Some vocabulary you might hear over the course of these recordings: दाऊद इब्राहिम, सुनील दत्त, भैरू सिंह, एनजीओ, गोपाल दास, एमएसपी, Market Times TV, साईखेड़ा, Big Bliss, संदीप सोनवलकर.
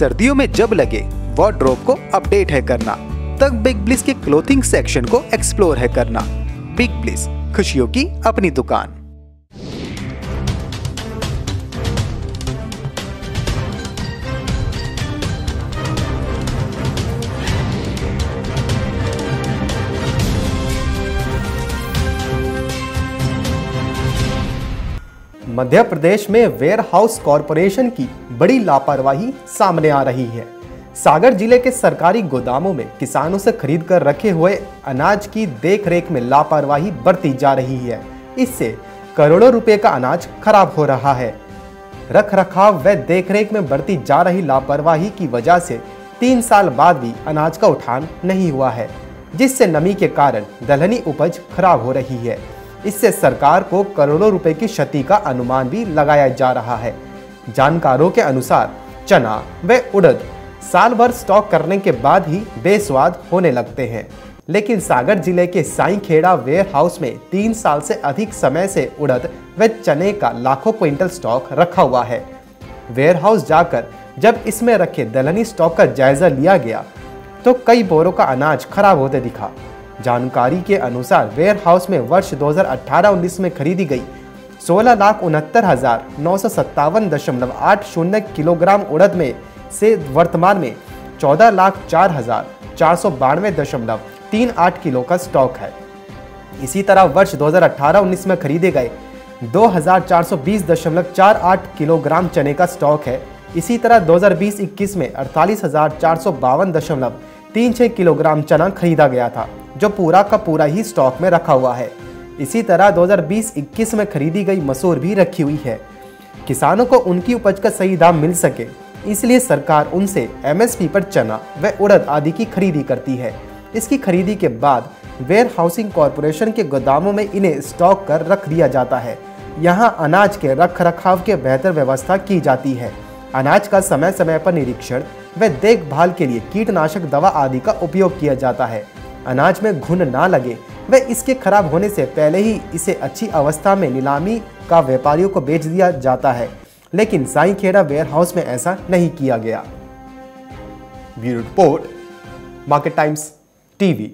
सर्दियों में जब लगे वार्डरोब को अपडेट है करना, तब बिग ब्लिस के क्लोथिंग सेक्शन को एक्सप्लोर है करना। बिग ब्लिस, खुशियों की अपनी दुकान। मध्य प्रदेश में वेयरहाउस कॉरपोरेशन की बड़ी लापरवाही सामने आ रही है। सागर जिले के सरकारी गोदामों में किसानों से खरीद कर रखे हुए अनाज की देखरेख में लापरवाही बरती जा रही है। इससे करोड़ों रुपए का अनाज खराब हो रहा है। रखरखाव व देखरेख में बरती जा रही लापरवाही की वजह से 3 साल बाद भी अनाज का उठान नहीं हुआ है, जिससे नमी के कारण दलहनी उपज खराब हो रही है। इससे सरकार को करोड़ों रुपए की क्षति का अनुमान भी लगाया जा रहा है। जानकारों के अनुसार चना व उड़द साल भर स्टॉक करने के बाद ही बेस्वाद होने लगते हैं, लेकिन सागर जिले के साईखेड़ा वेयरहाउस में 3 साल से अधिक समय से उड़द व चने का लाखों क्विंटल स्टॉक रखा हुआ है। वेयरहाउस जाकर जब इसमें रखे दलहनी स्टॉक का जायजा लिया गया तो कई बोरों का अनाज खराब होते दिखा। जानकारी के अनुसार वेयरहाउस में वर्ष 2018-19 में खरीदी गई 16,69,957.80 किलोग्राम उड़द में से वर्तमान में 14,04,492.38 किलो का स्टॉक है। इसी तरह वर्ष 2018-19 में खरीदे गए 2,420.48 किलोग्राम चने का स्टॉक है। इसी तरह 2020-21 में 48,452.36 किलोग्राम चना खरीदा गया था, जो पूरा का पूरा ही स्टॉक में रखा हुआ है। इसी तरह 2020-21 में खरीदी गई मसूर भी रखी हुई है। किसानों को उनकी उपज का सही दाम मिल सके, इसलिए सरकार उनसे एमएसपी पर चना व उड़द आदि की खरीदी करती है। इसकी खरीदी के बाद वेयर हाउसिंग कॉरपोरेशन के गोदामों में इन्हें स्टॉक कर रख दिया जाता है। यहाँ अनाज के रख रखाव के बेहतर व्यवस्था की जाती है। अनाज का समय समय पर निरीक्षण व देखभाल के लिए कीटनाशक दवा आदि का उपयोग किया जाता है। अनाज में घुन ना लगे व इसके खराब होने से पहले ही इसे अच्छी अवस्था में नीलामी का व्यापारियों को बेच दिया जाता है, लेकिन साईखेड़ा वेयरहाउस में ऐसा नहीं किया गया। Bureau report, market times TV.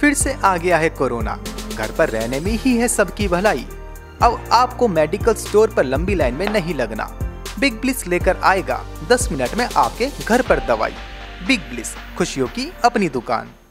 फिर से आ गया है कोरोना, घर पर रहने में ही है सबकी भलाई। अब आपको मेडिकल स्टोर पर लंबी लाइन में नहीं लगना। बिग ब्लिस लेकर आएगा 10 मिनट में आपके घर पर दवाई। बिग ब्लिस, खुशियों की अपनी दुकान।